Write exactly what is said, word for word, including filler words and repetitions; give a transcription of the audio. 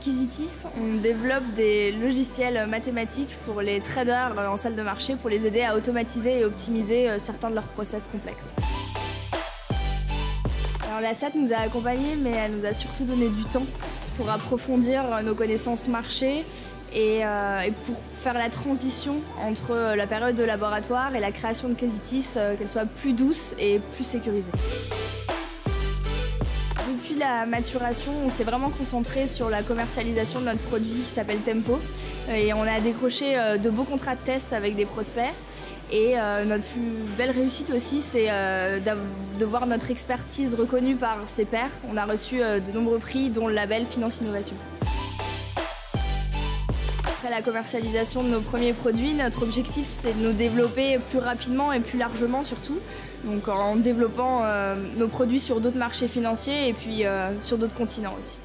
Chez Kesitys, on développe des logiciels mathématiques pour les traders en salle de marché pour les aider à automatiser et optimiser certains de leurs process complexes. Alors la S A T T nous a accompagnés, mais elle nous a surtout donné du temps pour approfondir nos connaissances marché et, euh, et pour faire la transition entre la période de laboratoire et la création de Kesitys, euh, qu'elle soit plus douce et plus sécurisée. Depuis la maturation, on s'est vraiment concentré sur la commercialisation de notre produit qui s'appelle Tempo et on a décroché de beaux contrats de test avec des prospects. Et euh, notre plus belle réussite aussi, c'est euh, de voir notre expertise reconnue par ses pairs. On a reçu euh, de nombreux prix, dont le label Finance Innovation. Après la commercialisation de nos premiers produits, notre objectif c'est de nous développer plus rapidement et plus largement surtout, donc en développant euh, nos produits sur d'autres marchés financiers et puis euh, sur d'autres continents aussi.